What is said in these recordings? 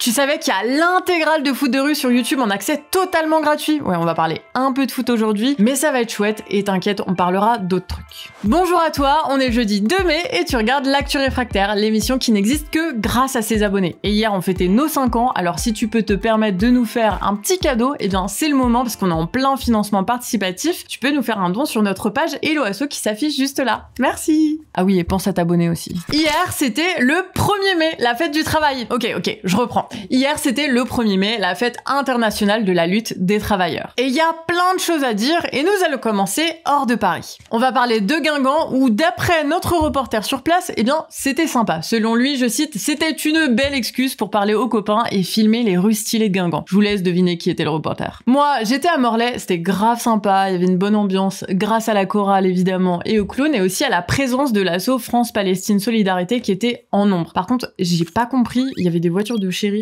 Tu savais qu'il y a l'intégrale de foot de rue sur YouTube en accès totalement gratuit. Ouais, on va parler un peu de foot aujourd'hui, mais ça va être chouette et t'inquiète, on parlera d'autres trucs. Bonjour à toi, on est le jeudi 2 mai et tu regardes l'Actu Réfractaire, l'émission qui n'existe que grâce à ses abonnés. Et hier, on fêtait nos 5 ans, alors si tu peux te permettre de nous faire un petit cadeau, eh bien c'est le moment parce qu'on est en plein financement participatif. Tu peux nous faire un don sur notre page Hello Asso qui s'affiche juste là. Merci. Ah oui, et pense à t'abonner aussi. Hier, c'était le 1er mai, la fête du travail. Ok, je reprends. Hier, c'était le 1er mai, la fête internationale de la lutte des travailleurs. Et il y a plein de choses à dire et nous allons commencer hors de Paris. On va parler de Guingamp où, d'après notre reporter sur place, eh bien, c'était sympa. Selon lui, je cite, c'était une belle excuse pour parler aux copains et filmer les rues stylées de Guingamp. Je vous laisse deviner qui était le reporter. Moi, j'étais à Morlaix, c'était grave sympa, il y avait une bonne ambiance, grâce à la chorale évidemment et aux clowns et aussi à la présence de l'asso France-Palestine Solidarité qui était en nombre. Par contre, j'ai pas compris, il y avait des voitures de chérie.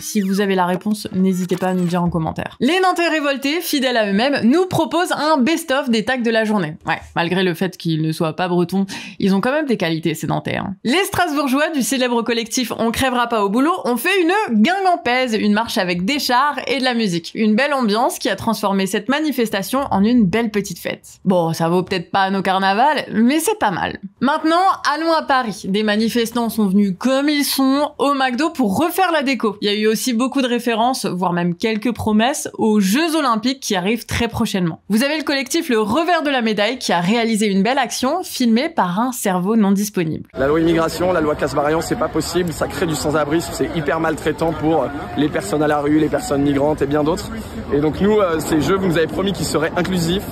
Si vous avez la réponse, n'hésitez pas à nous dire en commentaire. Les Nantais révoltés, fidèles à eux-mêmes, nous proposent un best-of des tags de la journée. Ouais, malgré le fait qu'ils ne soient pas bretons, ils ont quand même des qualités, ces Nantais. Hein. Les Strasbourgeois du célèbre collectif On crèvera pas au boulot ont fait une guingampaise, une marche avec des chars et de la musique. Une belle ambiance qui a transformé cette manifestation en une belle petite fête. Bon, ça vaut peut-être pas à nos carnavals, mais c'est pas mal. Maintenant, allons à Paris. Des manifestants sont venus comme ils sont au McDo pour refaire la déco. Il y a eu aussi beaucoup de références, voire même quelques promesses, aux Jeux Olympiques qui arrivent très prochainement. Vous avez le collectif Le Revers de la Médaille qui a réalisé une belle action filmée par un cerveau non disponible. La loi immigration, la loi Casbarian, c'est pas possible, ça crée du sans-abrisme, c'est hyper maltraitant pour les personnes à la rue, les personnes migrantes et bien d'autres. Et donc nous, ces Jeux, vous nous avez promis qu'ils seraient inclusifs,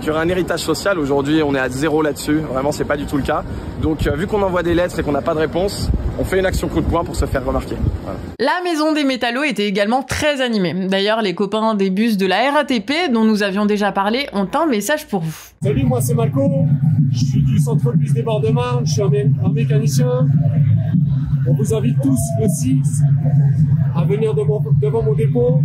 qu'il y aurait un héritage social. Aujourd'hui, on est à zéro là-dessus, vraiment c'est pas du tout le cas. Donc vu qu'on envoie des lettres et qu'on n'a pas de réponse, on fait une action coup de poing pour se faire remarquer. Voilà. La maison des métallos était également très animée. D'ailleurs, les copains des bus de la RATP, dont nous avions déjà parlé, ont un message pour vous. Salut, moi c'est Malco, je suis du centre bus des Bords de Marne, je suis un mécanicien. On vous invite tous le 6 à venir devant mon dépôt.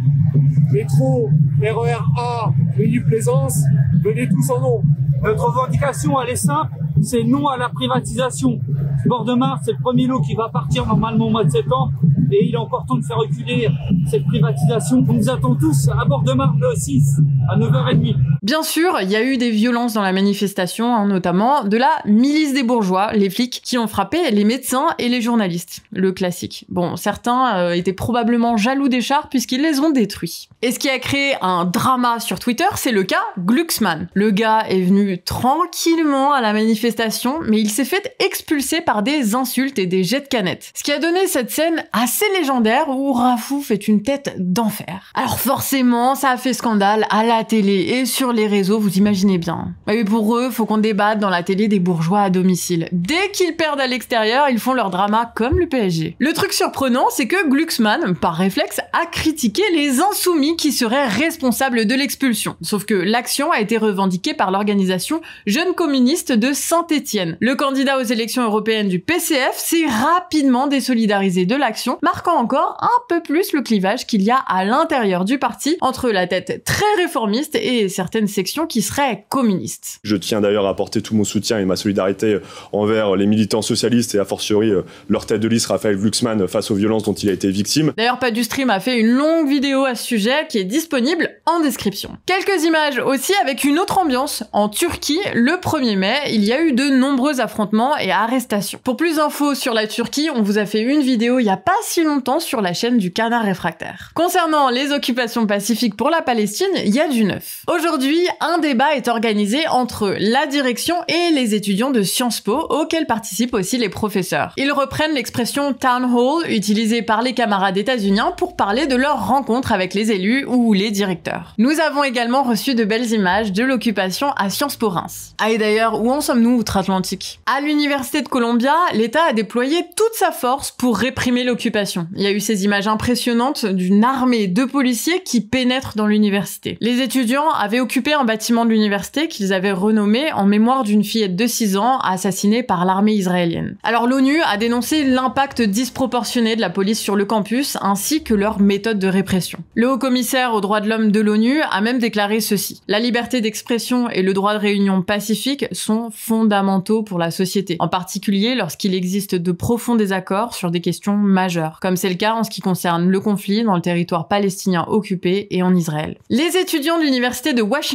Métro, RER A, Villeplaisance, venez tous en nom. Notre revendication, elle est simple, c'est non à la privatisation. Bords de Marne, c'est le premier lot qui va partir normalement au mois de septembre et il est encore temps de faire reculer cette privatisation. On nous attend tous à Bords de Marne le 6 à 9h30. Bien sûr, il y a eu des violences dans la manifestation, hein, notamment de la milice des bourgeois, les flics qui ont frappé les médecins et les journalistes. Le classique. Bon, certains étaient probablement jaloux des chars puisqu'ils les ont détruits. Et ce qui a créé un drama sur Twitter, c'est le cas Glucksmann. Le gars est venu tranquillement à la manifestation, mais il s'est fait expulser par des insultes et des jets de canettes. Ce qui a donné cette scène assez légendaire où Rafou fait une tête d'enfer. Alors forcément, ça a fait scandale à la télé et sur les réseaux, vous imaginez bien. Et pour eux, faut qu'on débatte dans la télé des bourgeois à domicile. Dès qu'ils perdent à l'extérieur, ils font leur drama comme le PSG. Le truc surprenant, c'est que Glucksmann, par réflexe, a critiqué les Insoumis qui seraient responsables de l'expulsion. Sauf que l'action a été revendiquée par l'organisation Jeunes communistes de Saint-Étienne. Le candidat aux élections européennes du PCF s'est rapidement désolidarisé de l'action, marquant encore un peu plus le clivage qu'il y a à l'intérieur du parti entre la tête très réformiste et certaines section qui serait communiste. Je tiens d'ailleurs à apporter tout mon soutien et ma solidarité envers les militants socialistes et a fortiori leur tête de liste Raphaël Glucksmann face aux violences dont il a été victime. D'ailleurs, Padustream a fait une longue vidéo à ce sujet qui est disponible en description. Quelques images aussi avec une autre ambiance. En Turquie, le 1er mai, il y a eu de nombreux affrontements et arrestations. Pour plus d'infos sur la Turquie, on vous a fait une vidéo il n'y a pas si longtemps sur la chaîne du Canard Réfractaire. Concernant les occupations pacifiques pour la Palestine, il y a du neuf. Aujourd'hui, un débat est organisé entre la direction et les étudiants de Sciences Po, auxquels participent aussi les professeurs. Ils reprennent l'expression Town Hall, utilisée par les camarades états-uniens pour parler de leur rencontre avec les élus ou les directeurs. Nous avons également reçu de belles images de l'occupation à Sciences Po Reims. Ah et d'ailleurs, où en sommes-nous outre-Atlantique? À l'université de Columbia, l'État a déployé toute sa force pour réprimer l'occupation. Il y a eu ces images impressionnantes d'une armée de policiers qui pénètrent dans l'université. Les étudiants avaient occupé occupait un bâtiment de l'université qu'ils avaient renommé en mémoire d'une fillette de 6 ans assassinée par l'armée israélienne. Alors l'ONU a dénoncé l'impact disproportionné de la police sur le campus ainsi que leur méthode de répression. Le haut commissaire aux droits de l'homme de l'ONU a même déclaré ceci: la liberté d'expression et le droit de réunion pacifique sont fondamentaux pour la société, en particulier lorsqu'il existe de profonds désaccords sur des questions majeures, comme c'est le cas en ce qui concerne le conflit dans le territoire palestinien occupé et en Israël. Les étudiants de l'université de Washington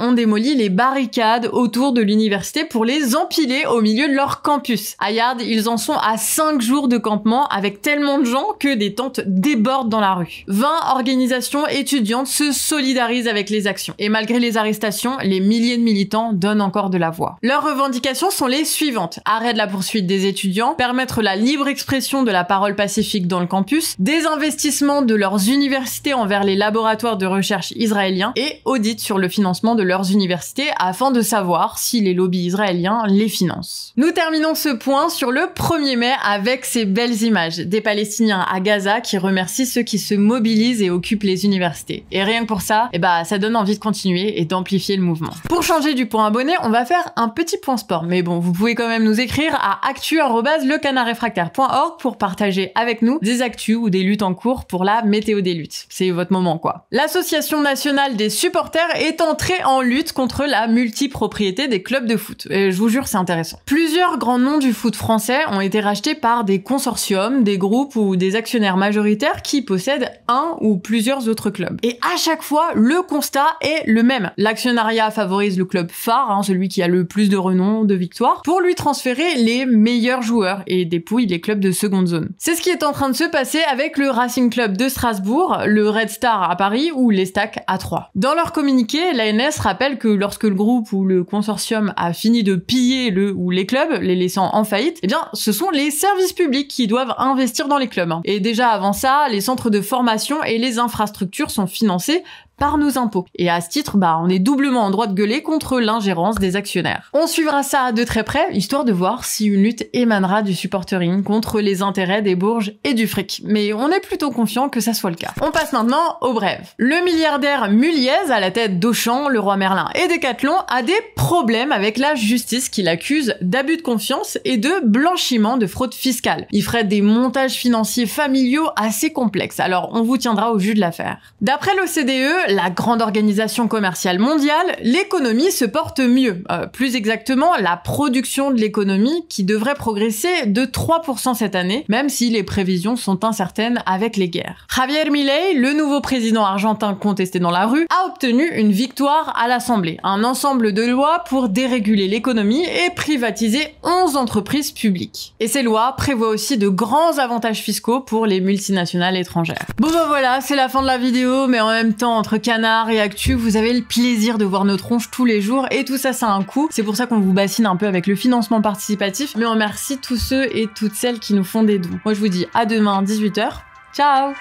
ont démoli les barricades autour de l'université pour les empiler au milieu de leur campus. À Yard, ils en sont à 5 jours de campement avec tellement de gens que des tentes débordent dans la rue. 20 organisations étudiantes se solidarisent avec les actions. Et malgré les arrestations, les milliers de militants donnent encore de la voix. Leurs revendications sont les suivantes: arrêt de la poursuite des étudiants, permettre la libre expression de la parole pacifique dans le campus, des investissements de leurs universités envers les laboratoires de recherche israéliens et audit sur le financement de leurs universités afin de savoir si les lobbies israéliens les financent. Nous terminons ce point sur le 1er mai avec ces belles images des Palestiniens à Gaza qui remercient ceux qui se mobilisent et occupent les universités. Et rien que pour ça, ça donne envie de continuer et d'amplifier le mouvement. Pour changer du point abonné, on va faire un petit point sport. Mais bon, vous pouvez quand même nous écrire à actu@lecanardrefractaire.org pour partager avec nous des actus ou des luttes en cours pour la météo des luttes. C'est votre moment, quoi. L'Association nationale des supporters est entrée en lutte contre la multipropriété des clubs de foot. Et je vous jure, c'est intéressant. Plusieurs grands noms du foot français ont été rachetés par des consortiums, des groupes ou des actionnaires majoritaires qui possèdent un ou plusieurs autres clubs. Et à chaque fois, le constat est le même. L'actionnariat favorise le club phare, celui qui a le plus de renom, de victoires, pour lui transférer les meilleurs joueurs et dépouille les clubs de seconde zone. C'est ce qui est en train de se passer avec le Racing Club de Strasbourg, le Red Star à Paris ou les Stacks à Troyes. Dans leur communiqué, l'ANS rappelle que lorsque le groupe ou le consortium a fini de piller le ou les clubs, les laissant en faillite, ce sont les services publics qui doivent investir dans les clubs. Et déjà avant ça, les centres de formation et les infrastructures sont financés par nos impôts. Et à ce titre, on est doublement en droit de gueuler contre l'ingérence des actionnaires. On suivra ça de très près, histoire de voir si une lutte émanera du supportering contre les intérêts des bourges et du fric. Mais on est plutôt confiant que ça soit le cas. On passe maintenant aux brèves. Le milliardaire Muliez, à la tête d'Auchan, Leroy Merlin et Decathlon, a des problèmes avec la justice qu'il accuse d'abus de confiance et de blanchiment de fraude fiscale. Il ferait des montages financiers familiaux assez complexes, alors on vous tiendra au jus de l'affaire. D'après l'OCDE, la grande organisation commerciale mondiale, l'économie se porte mieux. Plus exactement, la production de l'économie qui devrait progresser de 3% cette année, même si les prévisions sont incertaines avec les guerres. Javier Milei, le nouveau président argentin contesté dans la rue, a obtenu une victoire à l'Assemblée. Un ensemble de lois pour déréguler l'économie et privatiser 11 entreprises publiques. Et ces lois prévoient aussi de grands avantages fiscaux pour les multinationales étrangères. Bon voilà, c'est la fin de la vidéo, mais en même temps, entre Canard et Actu, vous avez le plaisir de voir nos tronches tous les jours et tout ça, ça a un coût. C'est pour ça qu'on vous bassine un peu avec le financement participatif, mais on remercie tous ceux et toutes celles qui nous font des dons. Moi, je vous dis à demain, 18 h. Ciao!